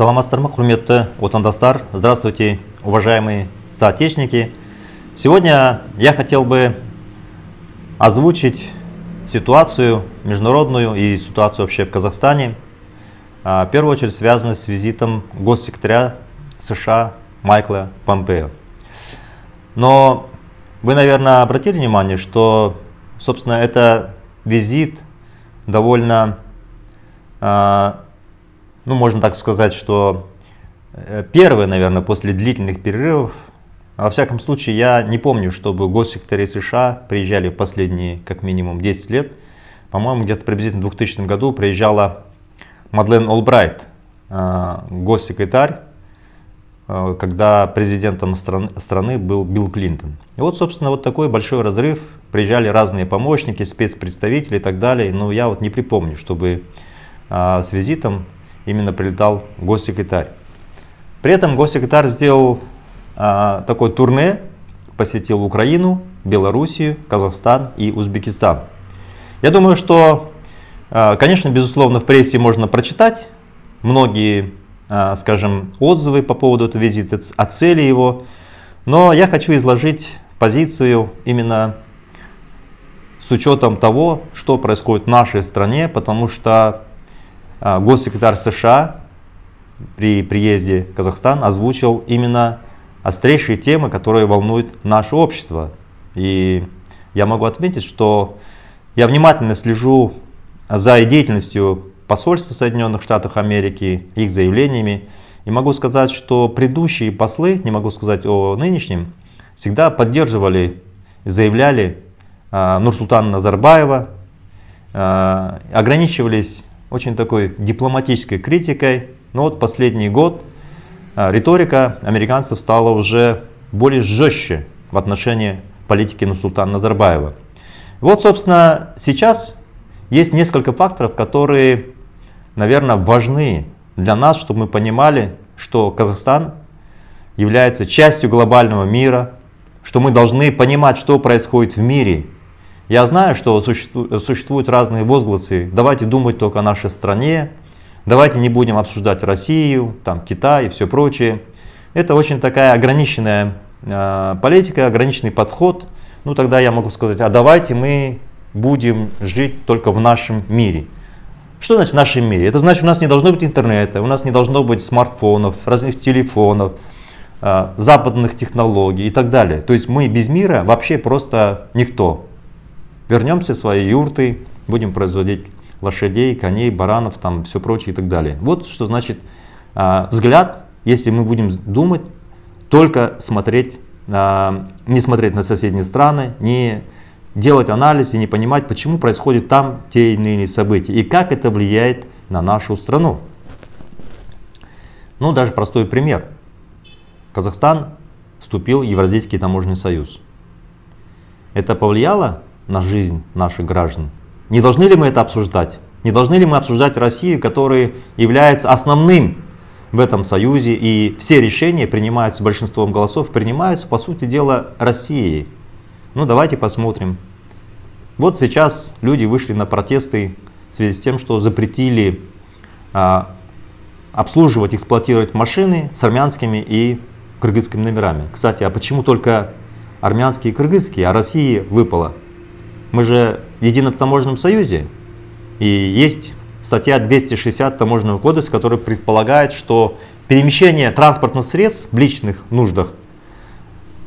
Саламастырмы, құрметті отандастар, здравствуйте, уважаемые соотечественники. Сегодня я хотел бы озвучить ситуацию международную и ситуацию вообще в Казахстане, в первую очередь связанную с визитом госсекретаря США Майкла Помпео. Но вы, наверное, обратили внимание, что, собственно, это визит довольно, ну, можно так сказать, что первый, наверное, после длительных перерывов. Во всяком случае, я не помню, чтобы госсекретари США приезжали в последние, как минимум, 10 лет. По-моему, где-то приблизительно в 2000 году приезжала Мадлен Олбрайт, госсекретарь, когда президентом страны был Билл Клинтон. И вот, собственно, вот такой большой разрыв. Приезжали разные помощники, спецпредставители и так далее. Но я вот не припомню, чтобы с визитом именно прилетал госсекретарь. При этом госсекретарь сделал такой турне, посетил Украину, Белоруссию, Казахстан и Узбекистан. Я думаю, что, конечно, безусловно, в прессе можно прочитать многие, скажем, отзывы по поводу этого визита, о цели его. Но я хочу изложить позицию именно с учетом того, что происходит в нашей стране, потому что госсекретарь США при приезде в Казахстан озвучил именно острейшие темы, которые волнуют наше общество. И я могу отметить, что я внимательно слежу за деятельностью посольства Соединенных Штатов Америки, их заявлениями. И могу сказать, что предыдущие послы, не могу сказать о нынешнем, всегда поддерживали, заявляли Нурсултана Назарбаева, ограничивались очень такой дипломатической критикой. Но вот последний год риторика американцев стала уже более жестче в отношении политики Нурсултана Назарбаева. Вот, собственно, сейчас есть несколько факторов, которые, наверное, важны для нас, чтобы мы понимали, что Казахстан является частью глобального мира, что мы должны понимать, что происходит в мире. Я знаю, что существуют разные возгласы: давайте думать только о нашей стране, давайте не будем обсуждать Россию, там, Китай и все прочее. Это очень такая ограниченная политика, ограниченный подход. Ну, тогда я могу сказать, а давайте мы будем жить только в нашем мире. Что значит в нашем мире? Это значит, у нас не должно быть интернета, у нас не должно быть смартфонов, разных телефонов, западных технологий и так далее. То есть мы без мира вообще просто никто. Вернемся в свои юрты, будем производить лошадей, коней, баранов, там все прочее и так далее. Вот что значит взгляд, если мы будем думать, только смотреть, не смотреть на соседние страны, не делать анализ и не понимать, почему происходят там те или иные события и как это влияет на нашу страну. Ну, даже простой пример. Казахстан вступил в Евразийский таможенный союз. Это повлияло на жизнь наших граждан? Не должны ли мы это обсуждать? Не должны ли мы обсуждать Россию, которая является основным в этом союзе, и все решения принимаются большинством голосов, принимаются, по сути дела, Россией? Ну, давайте посмотрим. Вот сейчас люди вышли на протесты в связи с тем, что запретили обслуживать, эксплуатировать машины с армянскими и кыргызскими номерами. Кстати, а почему только армянские и кыргызские, а России выпало? Мы же в едином таможенном союзе, и есть статья 260 Таможенного кодекса, которая предполагает, что перемещение транспортных средств в личных нуждах,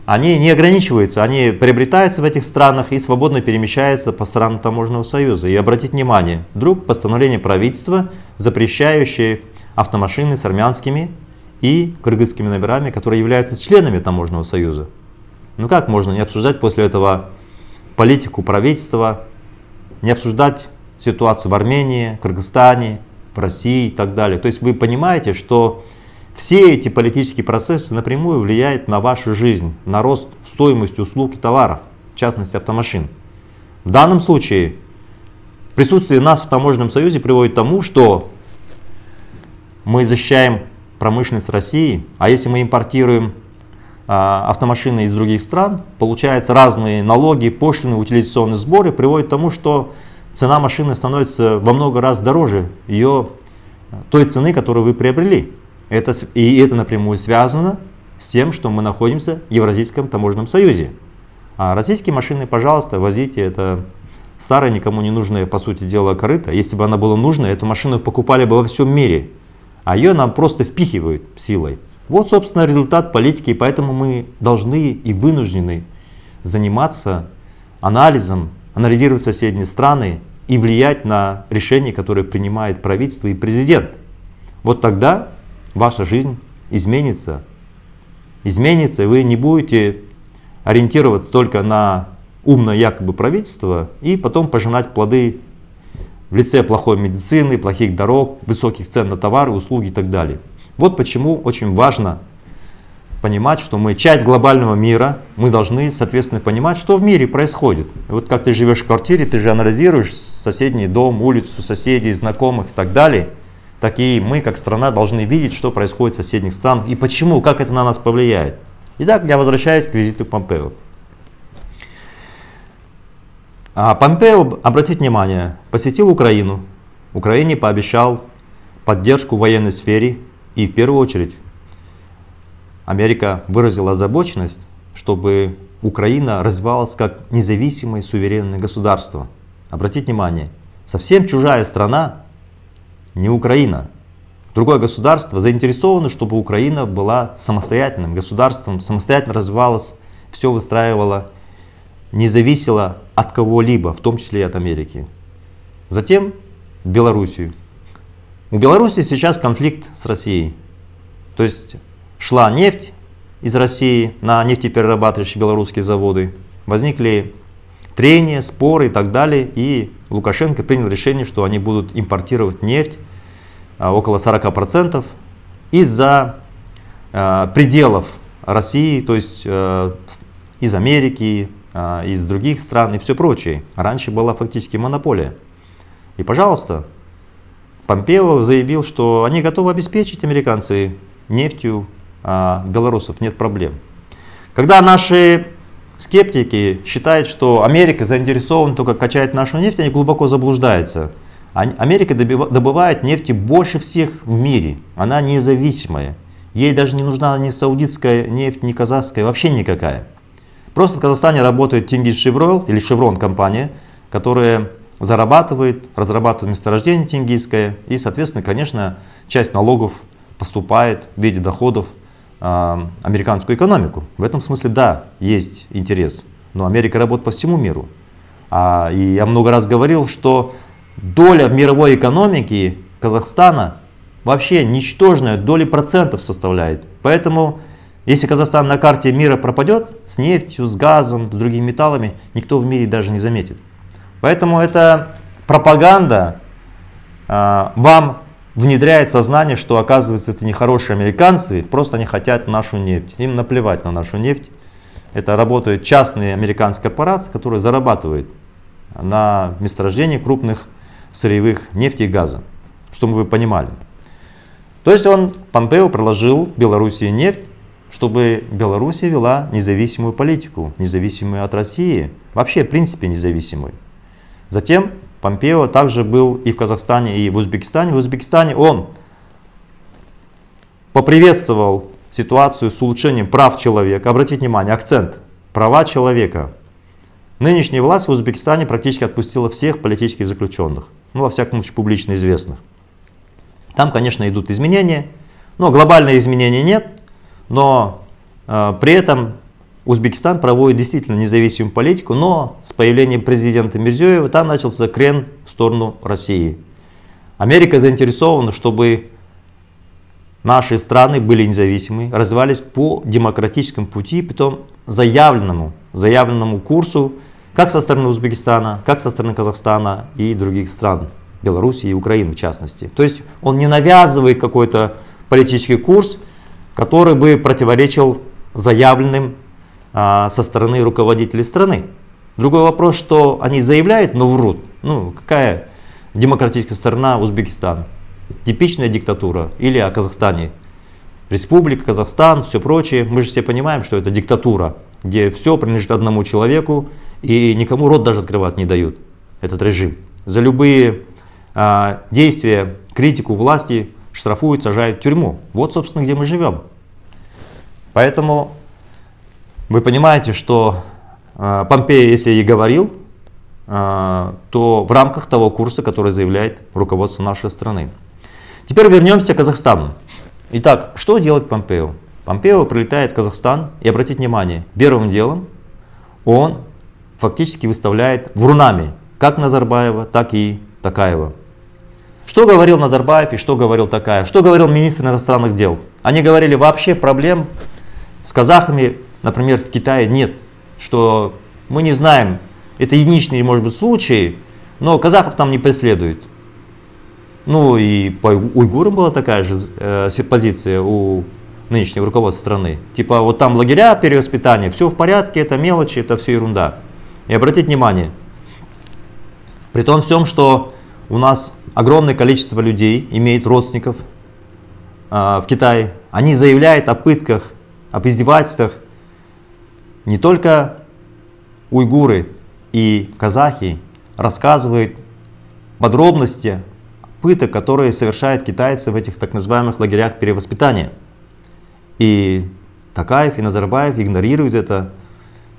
они не ограничиваются, они приобретаются в этих странах и свободно перемещаются по странам таможенного союза. И обратите внимание, вдруг постановление правительства, запрещающее автомашины с армянскими и кыргызскими номерами, которые являются членами таможенного союза. Ну как можно не обсуждать после этого политику правительства, не обсуждать ситуацию в Армении, Кыргызстане, в России и так далее. То есть вы понимаете, что все эти политические процессы напрямую влияют на вашу жизнь, на рост стоимости услуг и товаров, в частности автомашин. В данном случае присутствие нас в таможенном союзе приводит к тому, что мы защищаем промышленность России, а если мы импортируем автомашины из других стран, получается разные налоги, пошлины, утилизационные сборы, приводят к тому, что цена машины становится во много раз дороже той цены, которую вы приобрели. И это напрямую связано с тем, что мы находимся в Евразийском таможенном союзе. А российские машины, пожалуйста, возите, это старое, никому не нужное, по сути дела, корыто. Если бы она была нужна, эту машину покупали бы во всем мире, а ее нам просто впихивают силой. Вот, собственно, результат политики, и поэтому мы должны и вынуждены заниматься анализом, анализировать соседние страны и влиять на решения, которые принимает правительство и президент. Вот тогда ваша жизнь изменится. Изменится, и вы не будете ориентироваться только на умное якобы правительство и потом пожинать плоды в лице плохой медицины, плохих дорог, высоких цен на товары, услуги и так далее. Вот почему очень важно понимать, что мы часть глобального мира, мы должны, соответственно, понимать, что в мире происходит. И вот как ты живешь в квартире, ты же анализируешь соседний дом, улицу, соседей, знакомых и так далее. Так и мы, как страна, должны видеть, что происходит в соседних странах и почему, как это на нас повлияет. Итак, я возвращаюсь к визиту Помпео. Помпео, обратите внимание, посетил Украину. Украине пообещал поддержку в военной сфере. И в первую очередь Америка выразила озабоченность, чтобы Украина развивалась как независимое суверенное государство. Обратите внимание, совсем чужая страна, не Украина. Другое государство заинтересовано, чтобы Украина была самостоятельным государством, самостоятельно развивалась, все выстраивала, не зависела от кого-либо, в том числе и от Америки. Затем Белоруссию. У Беларуси сейчас конфликт с Россией. То есть шла нефть из России на нефтеперерабатывающие белорусские заводы. Возникли трения, споры и так далее. И Лукашенко принял решение, что они будут импортировать нефть около 40% из-за пределов России, то есть из Америки, из других стран и все прочее. Раньше была фактически монополия. И пожалуйста, Помпео заявил, что они готовы обеспечить американцы нефтью, белорусов, нет проблем. Когда наши скептики считают, что Америка заинтересована только качать нашу нефть, они глубоко заблуждаются. Америка добывает нефти больше всех в мире, она независимая. Ей даже не нужна ни саудитская нефть, ни казахская, вообще никакая. Просто в Казахстане работает Tengiz Chevroil или Chevron компания, которая разрабатывает месторождение тенгизское, и, соответственно, конечно, часть налогов поступает в виде доходов американскую экономику. В этом смысле, да, есть интерес, но Америка работает по всему миру. И я много раз говорил, что доля в мировой экономике Казахстана вообще ничтожная, доля процентов составляет. Поэтому, если Казахстан на карте мира пропадет с нефтью, с газом, с другими металлами, никто в мире даже не заметит. Поэтому эта пропаганда вам внедряет в сознание, что, оказывается, это нехорошие американцы, просто они хотят нашу нефть. Им наплевать на нашу нефть. Это работают частные американские корпорации, которые зарабатывают на месторождении крупных сырьевых нефти и газа, чтобы вы понимали. То есть Помпео предложил Белоруссии нефть, чтобы Белоруссия вела независимую политику, независимую от России, вообще в принципе независимую. Затем Помпео также был и в Казахстане, и в Узбекистане. В Узбекистане он поприветствовал ситуацию с улучшением прав человека. Обратите внимание, акцент – права человека. Нынешняя власть в Узбекистане практически отпустила всех политических заключенных, ну, во всяком случае, публично известных. Там, конечно, идут изменения, но глобальных изменений нет, но при этом Узбекистан проводит действительно независимую политику, но с появлением президента Мирзеева там начался крен в сторону России. Америка заинтересована, чтобы наши страны были независимы, развивались по демократическому пути, потом заявленному курсу, как со стороны Узбекистана, как со стороны Казахстана и других стран, Беларуси и Украины в частности. То есть он не навязывает какой-то политический курс, который бы противоречил заявленным со стороны руководителей страны. Другой вопрос, что они заявляют, но врут. Ну, какая демократическая страна Узбекистан? Типичная диктатура. Или о Казахстане. Республика, Казахстан, все прочее. Мы же все понимаем, что это диктатура, где все принадлежит одному человеку и никому рот даже открывать не дают, этот режим. За любые действия, критику власти штрафуют, сажают в тюрьму. Вот, собственно, где мы живем. Поэтому вы понимаете, что Помпео, если и говорил, то в рамках того курса, который заявляет руководство нашей страны. Теперь вернемся к Казахстану. Итак, что делать Помпео? Помпео прилетает в Казахстан, и обратите внимание, первым делом он фактически выставляет врунами как Назарбаева, так и Токаева. Что говорил Назарбаев и что говорил Токаев? Что говорил министр иностранных дел? Они говорили, вообще проблем с казахами, например, в Китае нет, что мы не знаем, это единичные, может быть, случаи, но казахов там не преследуют. Ну и по уйгурам была такая же позиция у нынешнего руководства страны. Типа вот там лагеря, перевоспитание, все в порядке, это мелочи, это все ерунда. И обратите внимание, при том всем, что у нас огромное количество людей имеет родственников в Китае, они заявляют о пытках, об издевательствах не только уйгуры и казахи, рассказывают подробности пыток, которые совершают китайцы в этих так называемых лагерях перевоспитания. И Токаев, и Назарбаев игнорируют это.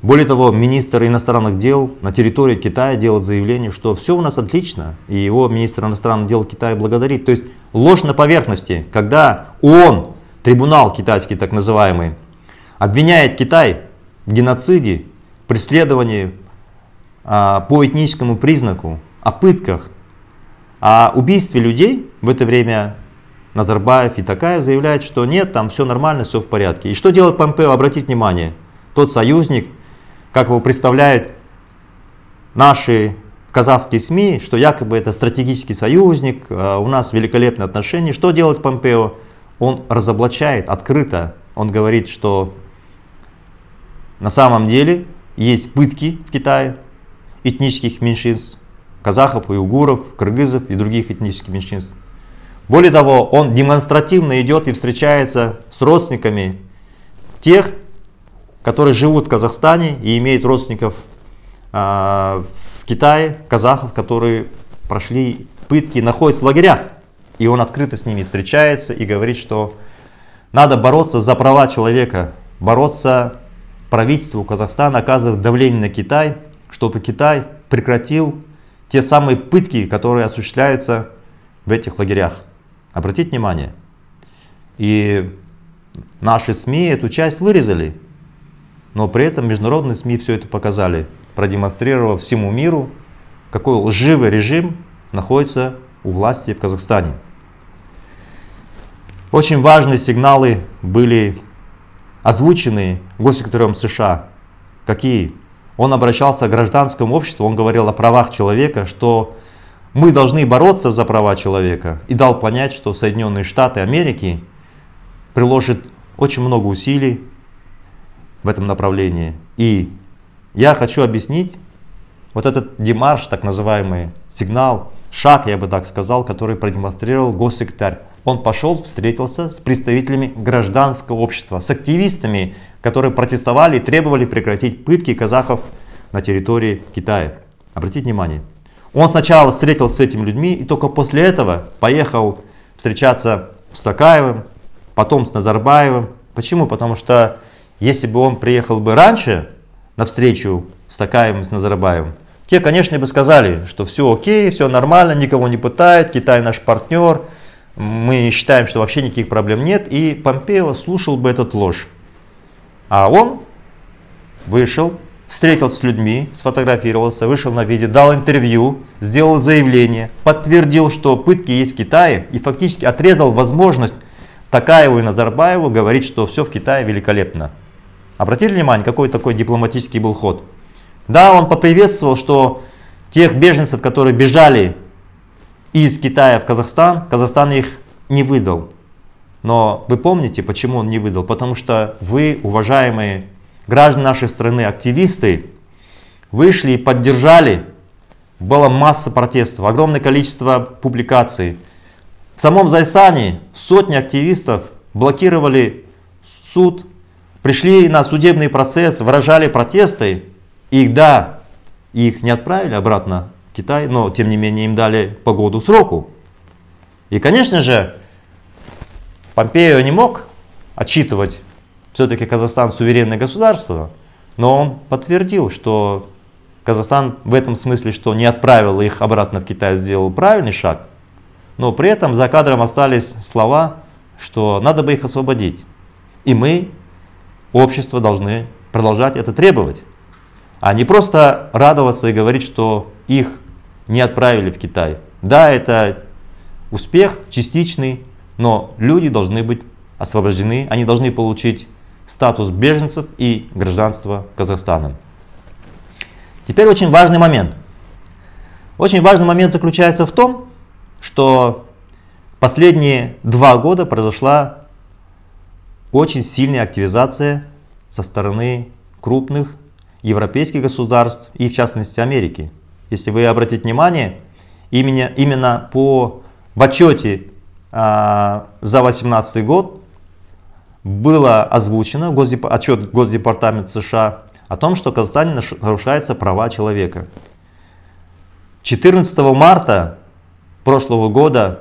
Более того, министр иностранных дел на территории Китая делает заявление, что все у нас отлично, и его министр иностранных дел Китая благодарит. То есть ложь на поверхности, когда ООН, трибунал китайский так называемый, обвиняет Китай в геноциде, преследовании по этническому признаку, о пытках, о убийстве людей, в это время Назарбаев и Токаев заявляют, что нет, там все нормально, все в порядке. И что делает Помпео? Обратите внимание, тот союзник, как его представляют наши казахские СМИ, что якобы это стратегический союзник, у нас великолепные отношения. Что делает Помпео? Он разоблачает открыто, он говорит, что на самом деле есть пытки в Китае этнических меньшинств, казахов, уйгуров, кыргызов и других этнических меньшинств. Более того, он демонстративно идет и встречается с родственниками тех, которые живут в Казахстане и имеют родственников в Китае, казахов, которые прошли пытки и находятся в лагерях. И он открыто с ними встречается и говорит, что надо бороться за права человека, бороться правительству Казахстана, оказывать давление на Китай, чтобы Китай прекратил те самые пытки, которые осуществляются в этих лагерях. Обратите внимание. И наши СМИ эту часть вырезали, но при этом международные СМИ все это показали, продемонстрировав всему миру, какой лживый режим находится у власти в Казахстане. Очень важные сигналы были озвучены госсекретарем США. Какие? Он обращался к гражданскому обществу, он говорил о правах человека, что мы должны бороться за права человека, и дал понять, что Соединенные Штаты Америки приложат очень много усилий в этом направлении. И я хочу объяснить вот этот демарш, так называемый сигнал, шаг, я бы так сказал, который продемонстрировал госсекретарь. Он пошел, встретился с представителями гражданского общества, с активистами, которые протестовали и требовали прекратить пытки казахов на территории Китая. Обратите внимание. Он сначала встретился с этими людьми и только после этого поехал встречаться с Токаевым, потом с Назарбаевым. Почему? Потому что если бы он приехал бы раньше на встречу с Токаевым и с Назарбаевым, те, конечно, бы сказали, что все окей, все нормально, никого не пытают, Китай наш партнер, мы считаем, что вообще никаких проблем нет, и Помпео слушал бы эту ложь. А он вышел, встретился с людьми, сфотографировался, вышел на видео, дал интервью, сделал заявление, подтвердил, что пытки есть в Китае, и фактически отрезал возможность Токаеву и Назарбаеву говорить, что все в Китае великолепно. Обратили внимание, какой такой дипломатический был ход? Да, он поприветствовал, что тех беженцев, которые бежали из Китая в Казахстан, Казахстан их не выдал. Но вы помните, почему он не выдал? Потому что вы, уважаемые граждане нашей страны, активисты, вышли и поддержали. Была масса протестов, огромное количество публикаций. В самом Зайсане сотни активистов блокировали суд, пришли на судебный процесс, выражали протесты. Их, да, их не отправили обратно в Китай, но тем не менее им дали по году сроку. И, конечно же, Помпео не мог отчитывать все-таки Казахстан суверенное государство, но он подтвердил, что Казахстан в этом смысле, что не отправил их обратно в Китай, сделал правильный шаг, но при этом за кадром остались слова, что надо бы их освободить. И мы, общество, должны продолжать это требовать, а не просто радоваться и говорить, что их не отправили в Китай. Да, это успех частичный, но люди должны быть освобождены, они должны получить статус беженцев и гражданство Казахстана. Теперь очень важный момент. Очень важный момент заключается в том, что последние 2 года произошла очень сильная активизация со стороны крупных европейских государств и, в частности, Америки. Если вы обратите внимание, именно в отчете за 2018 год было озвучено отчет Госдепартамента США о том, что в Казахстане нарушаются права человека. 14 марта прошлого года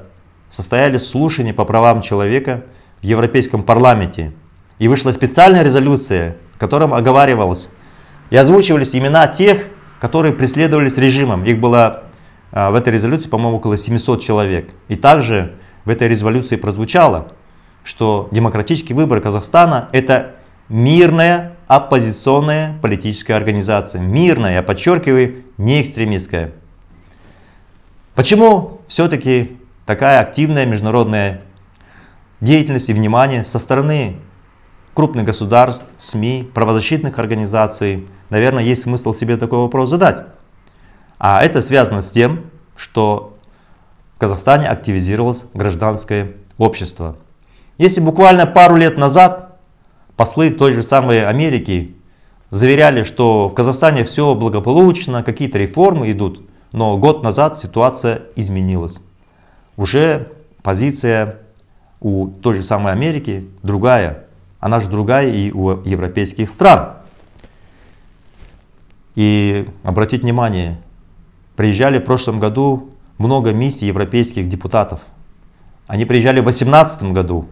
состоялись слушания по правам человека в Европейском парламенте. И вышла специальная резолюция, в которой оговаривалось и озвучивались имена тех, которые преследовались режимом. Их было в этой резолюции, по-моему, около 700 человек. И также в этой резолюции прозвучало, что демократический выбор Казахстана — это мирная оппозиционная политическая организация. Мирная, я подчеркиваю, не экстремистская. Почему все-таки такая активная международная деятельность и внимание со стороны крупных государств, СМИ, правозащитных организаций? Наверное, есть смысл себе такой вопрос задать. А это связано с тем, что в Казахстане активизировалось гражданское общество. Если буквально пару лет назад послы той же самой Америки заверяли, что в Казахстане все благополучно, какие-то реформы идут, но год назад ситуация изменилась. Уже позиция у той же самой Америки другая. Она же другая и у европейских стран. И обратите внимание, приезжали в прошлом году много миссий европейских депутатов. Они приезжали в 2018 году.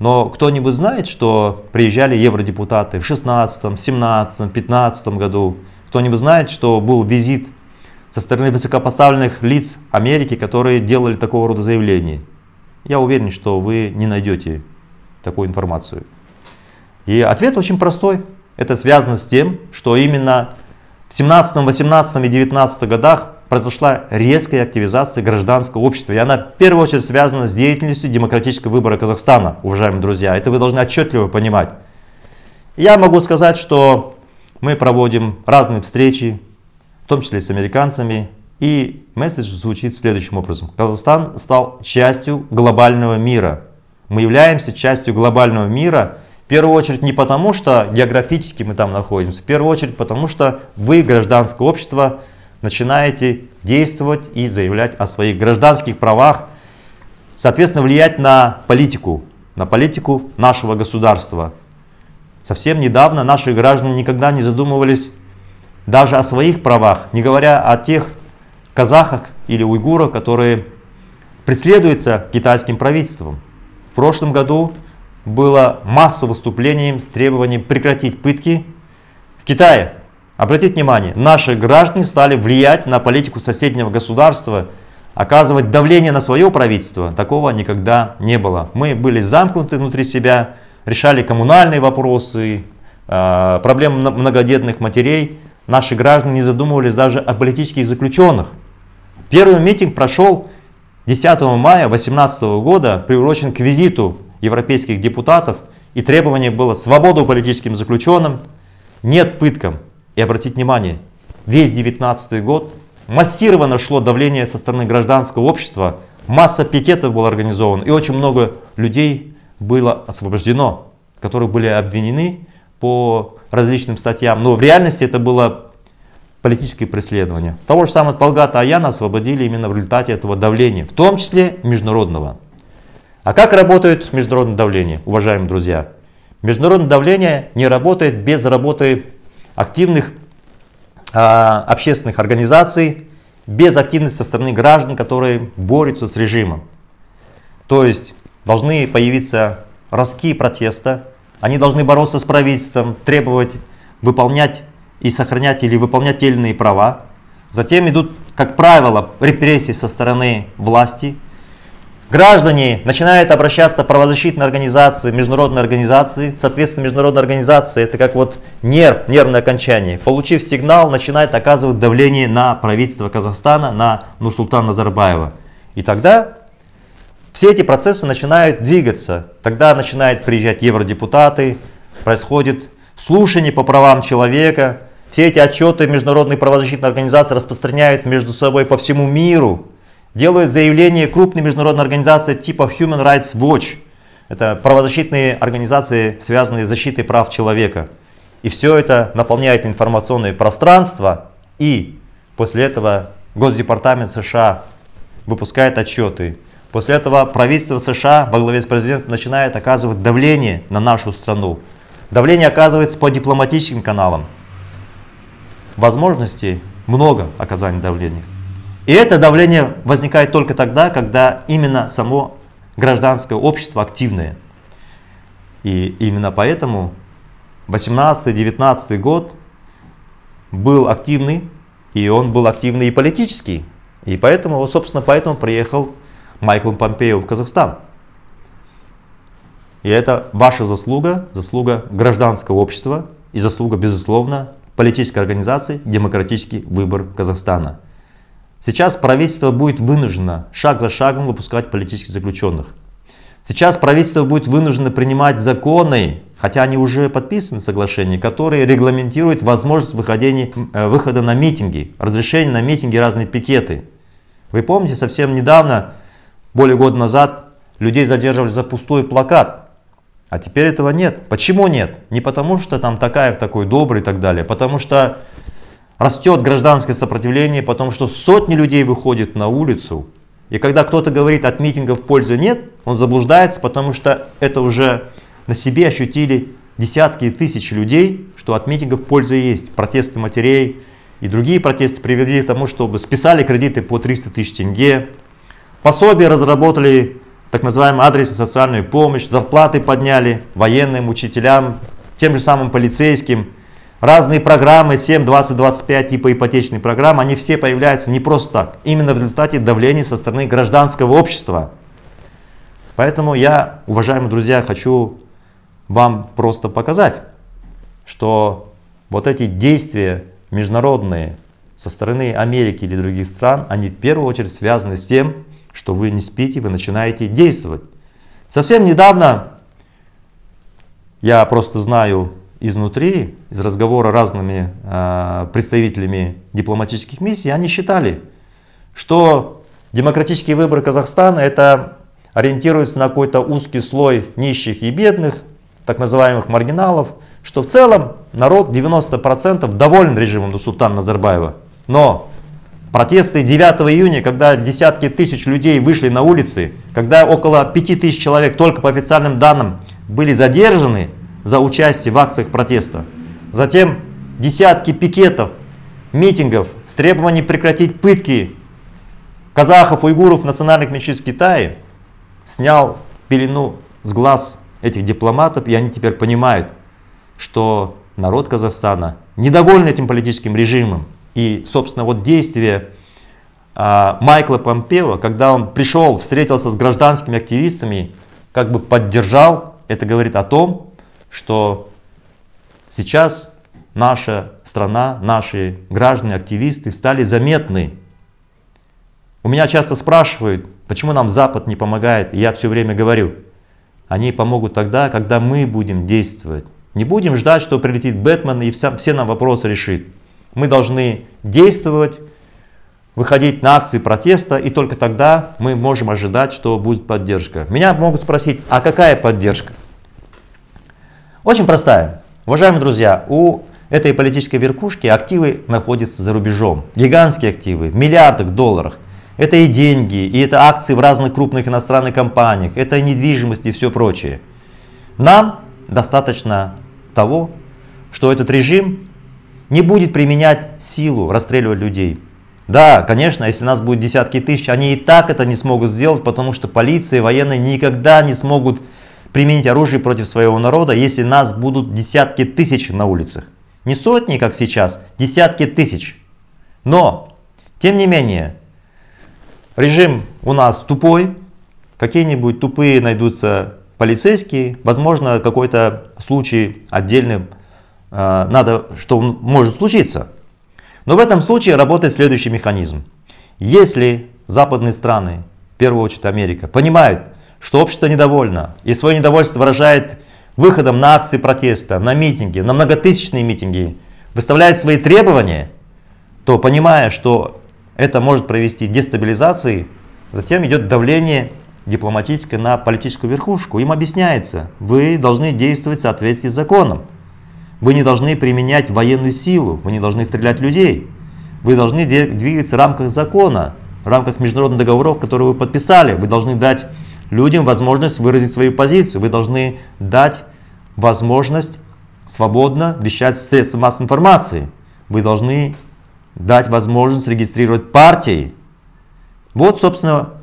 Но кто-нибудь знает, что приезжали евродепутаты в 2016, 2017, 2015 году? Кто-нибудь знает, что был визит со стороны высокопоставленных лиц Америки, которые делали такого рода заявления? Я уверен, что вы не найдете такую информацию. И ответ очень простой. Это связано с тем, что именно в 2017, 2018 и 2019 годах произошла резкая активизация гражданского общества. И она в первую очередь связана с деятельностью демократического выбора Казахстана, уважаемые друзья. Это вы должны отчетливо понимать. Я могу сказать, что мы проводим разные встречи, в том числе с американцами. И месседж звучит следующим образом. Казахстан стал частью глобального мира. Мы являемся частью глобального мира, в первую очередь не потому, что географически мы там находимся, в первую очередь потому, что вы, гражданское общество, начинаете действовать и заявлять о своих гражданских правах, соответственно, влиять на политику нашего государства. Совсем недавно наши граждане никогда не задумывались даже о своих правах, не говоря о тех казахах или уйгурах, которые преследуются китайским правительством. В прошлом году была масса выступлений с требованием прекратить пытки в Китае. Обратите внимание, наши граждане стали влиять на политику соседнего государства, оказывать давление на свое правительство. Такого никогда не было. Мы были замкнуты внутри себя, решали коммунальные вопросы, проблемы многодетных матерей. Наши граждане не задумывались даже о политических заключенных. Первый митинг прошел 10 мая 2018 года, приурочен к визиту европейских депутатов, и требование было свободу политическим заключенным, нет пыткам. И обратите внимание, весь 2019 год массированно шло давление со стороны гражданского общества, масса пикетов была организована, и очень много людей было освобождено, которые были обвинены по различным статьям, но в реальности это было политическое преследование. Того же самого Полгата Аяна освободили именно в результате этого давления, в том числе международного. А как работает международное давление, уважаемые друзья? Международное давление не работает без работы активных общественных организаций, без активности со стороны граждан, которые борются с режимом. То есть должны появиться ростки протеста, они должны бороться с правительством, требовать выполнять и сохранять или выполнять те или иные права. Затем идут, как правило, репрессии со стороны власти. Граждане начинают обращаться к правозащитной организации, международной организации. Соответственно, международная организация — это как вот нерв, нервное окончание. Получив сигнал, начинает оказывать давление на правительство Казахстана, на Нурсултана Назарбаева. И тогда все эти процессы начинают двигаться. Тогда начинают приезжать евродепутаты, происходит слушание по правам человека. Все эти отчеты международные правозащитные организации распространяют между собой по всему миру. Делают заявления крупные международные организации типа Human Rights Watch. Это правозащитные организации, связанные с защитой прав человека. И все это наполняет информационное пространство. И после этого Госдепартамент США выпускает отчеты. После этого правительство США во главе с президентом начинает оказывать давление на нашу страну. Давление оказывается по дипломатическим каналам. Возможностей много оказания давления. И это давление возникает только тогда, когда именно само гражданское общество активное. И именно поэтому 18-19 год был активный, и он был активный и политический. И поэтому, собственно, приехал Майкл Помпео в Казахстан. И это ваша заслуга, заслуга гражданского общества и заслуга, безусловно, политической организации «Демократический выбор Казахстана». Сейчас правительство будет вынуждено шаг за шагом выпускать политических заключенных. Сейчас правительство будет вынуждено принимать законы, хотя они уже подписаны в соглашении, которые регламентируют возможность выхода на митинги, разрешение на митинги, разные пикеты. Вы помните, совсем недавно, более года назад, людей задерживали за пустой плакат. А теперь этого нет. Почему нет? Не потому, что там Акаев такой добрый и так далее. Потому что растет гражданское сопротивление, потому что сотни людей выходят на улицу. И когда кто-то говорит, от митингов пользы нет, он заблуждается, потому что это уже на себе ощутили десятки тысяч людей, что от митингов польза есть. Протесты матерей и другие протесты привели к тому, чтобы списали кредиты по 300 тысяч тенге. Пособие разработали, так называемую адресную социальную помощь, зарплаты подняли военным, учителям, тем же самым полицейским. Разные программы 7, 20, 25 типа ипотечных программ, они все появляются не просто так, именно в результате давления со стороны гражданского общества. Поэтому я, уважаемые друзья, хочу вам просто показать, что вот эти действия международные со стороны Америки или других стран, они в первую очередь связаны с тем, что вы не спите, вы начинаете действовать. Совсем недавно, я просто знаю изнутри, из разговора разными представителями дипломатических миссий, они считали, что демократический выбор Казахстана это ориентируется на какой-то узкий слой нищих и бедных, так называемых маргиналов, что в целом народ 90% доволен режимом Нурсултана Назарбаева. Но протесты 9 июня, когда десятки тысяч людей вышли на улицы, когда около 5000 человек только по официальным данным были задержаны за участие в акциях протеста. Затем десятки пикетов, митингов с требованием прекратить пытки казахов, уйгуров, национальных меньшинств Китая, снял пелену с глаз этих дипломатов, и они теперь понимают, что народ Казахстана недоволен этим политическим режимом. И, собственно, вот действие Майкла Помпео, когда он пришел, встретился с гражданскими активистами, как бы поддержал, это говорит о том, что сейчас наша страна, наши граждане, активисты стали заметны. У меня часто спрашивают, почему нам Запад не помогает, и я все время говорю, они помогут тогда, когда мы будем действовать. Не будем ждать, что прилетит Бэтмен и все нам вопросы решит. Мы должны действовать, выходить на акции протеста, и только тогда мы можем ожидать, что будет поддержка. Меня могут спросить, а какая поддержка? Очень простая. Уважаемые друзья, у этой политической верхушки активы находятся за рубежом. Гигантские активы, в миллиардах долларов. Это и деньги, и это акции в разных крупных иностранных компаниях, это и недвижимость и все прочее. Нам достаточно того, что этот режим не будет применять силу, расстреливать людей. Да, конечно, если нас будет десятки тысяч, они и так это не смогут сделать, потому что полиция и военные никогда не смогут применить оружие против своего народа, если нас будут десятки тысяч на улицах. Не сотни, как сейчас, десятки тысяч. Но, тем не менее, режим у нас тупой, какие-нибудь тупые найдутся полицейские, возможно, какой-то случай отдельный, что может случиться. Но в этом случае работает следующий механизм. Если западные страны, в первую очередь Америка, понимают, что общество недовольно, и свое недовольство выражает выходом на акции протеста, на митинги, на многотысячные митинги, выставляет свои требования, то, понимая, что это может привести к дестабилизации, затем идет давление дипломатическое на политическую верхушку. Им объясняется, вы должны действовать в соответствии с законом, вы не должны применять военную силу, вы не должны стрелять в людей, вы должны двигаться в рамках закона, в рамках международных договоров, которые вы подписали, вы должны дать людям возможность выразить свою позицию, вы должны дать возможность свободно вещать средства массовой информации, вы должны дать возможность регистрировать партии. Вот, собственно,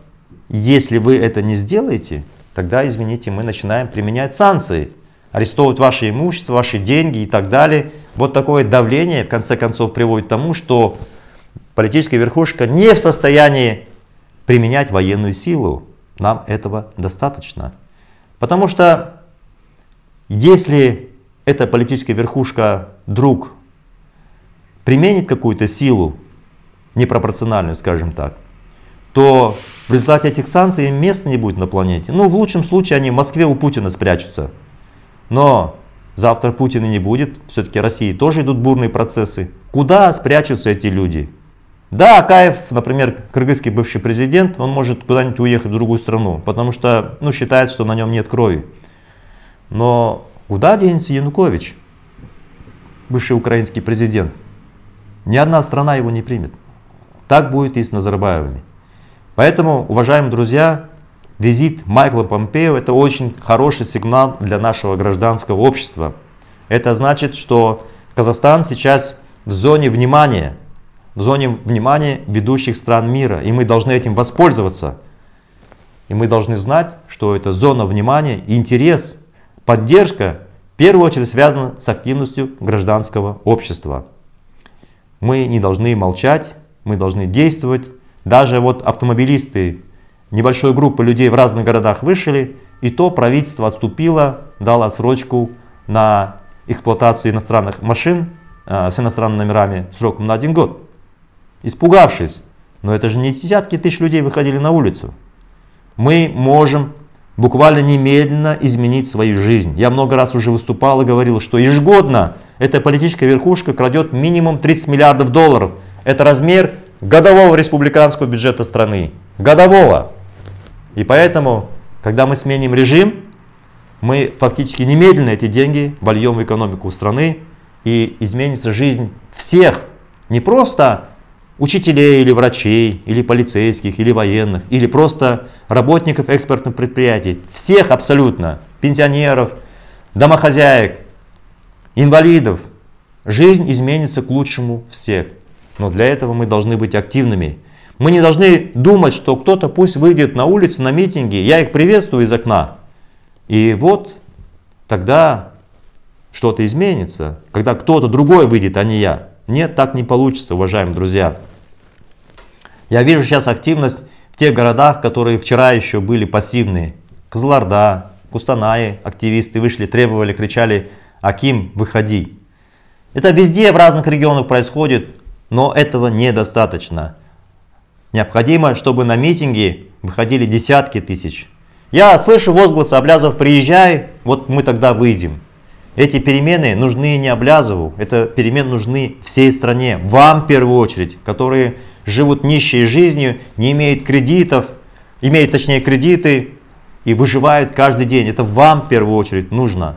если вы это не сделаете, тогда, извините, мы начинаем применять санкции, арестовывать ваше имущество, ваши деньги и так далее. Вот такое давление, в конце концов, приводит к тому, что политическая верхушка не в состоянии применять военную силу. Нам этого достаточно. Потому что если эта политическая верхушка вдруг применит какую-то силу, непропорциональную, скажем так, то в результате этих санкций места не будет на планете. Ну, в лучшем случае они в Москве у Путина спрячутся. Но завтра Путина не будет, все-таки в России тоже идут бурные процессы. Куда спрячутся эти люди? Да, Акаев, например, кыргызский бывший президент, он может куда-нибудь уехать в другую страну, потому что, ну, считается, что на нем нет крови. Но куда денется Янукович, бывший украинский президент? Ни одна страна его не примет. Так будет и с Назарбаевыми. Поэтому, уважаемые друзья, визит Майкла Помпео – это очень хороший сигнал для нашего гражданского общества. Это значит, что Казахстан сейчас в зоне внимания ведущих стран мира. И мы должны этим воспользоваться. И мы должны знать, что эта зона внимания, интерес, поддержка в первую очередь связана с активностью гражданского общества. Мы не должны молчать, мы должны действовать. Даже вот автомобилисты небольшой группы людей в разных городах вышли, и то правительство отступило, дало отсрочку на эксплуатацию иностранных машин с иностранными номерами сроком на 1 год. Испугавшись, но это же не десятки тысяч людей выходили на улицу. Мы можем буквально немедленно изменить свою жизнь. Я много раз уже выступал и говорил, что ежегодно эта политическая верхушка крадет минимум 30 миллиардов долларов. Это размер годового республиканского бюджета страны. Годового. И поэтому, когда мы сменим режим, мы фактически немедленно эти деньги вольем в экономику страны, и изменится жизнь всех, не просто учителей или врачей, или полицейских, или военных, или просто работников экспортных предприятий. Всех абсолютно. Пенсионеров, домохозяек, инвалидов. Жизнь изменится к лучшему всех. Но для этого мы должны быть активными. Мы не должны думать, что кто-то пусть выйдет на улицу, на митинги, я их приветствую из окна. И вот тогда что-то изменится, когда кто-то другой выйдет, а не я. Нет, так не получится, уважаемые друзья. Я вижу сейчас активность в тех городах, которые вчера еще были пассивные. Кызылорда, Костанай, активисты вышли, требовали, кричали: «Аким, выходи». Это везде в разных регионах происходит, но этого недостаточно. Необходимо, чтобы на митинги выходили десятки тысяч. Я слышу возгласы: «Аблязов, приезжай, вот мы тогда выйдем». Эти перемены нужны не Аблязову, это перемены нужны всей стране, вам в первую очередь, которые живут нищей жизнью, не имеют кредитов, имеют, точнее, кредиты и выживают каждый день. Это вам в первую очередь нужно.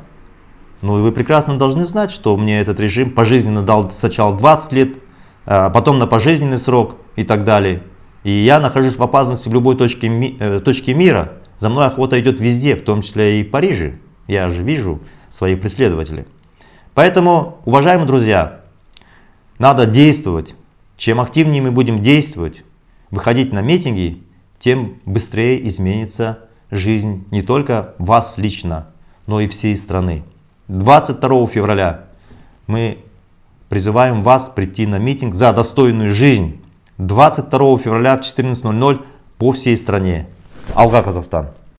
Ну и вы прекрасно должны знать, что мне этот режим пожизненно дал сначала 20 лет, потом на пожизненный срок и так далее. И я нахожусь в опасности в любой точке мира. За мной охота идет везде, в том числе и в Париже. Я же вижу своих преследователей. Поэтому, уважаемые друзья, надо действовать. Чем активнее мы будем действовать, выходить на митинги, тем быстрее изменится жизнь не только вас лично, но и всей страны. 22 февраля мы призываем вас прийти на митинг за достойную жизнь. 22 февраля в 14:00 по всей стране. Алга, Казахстан!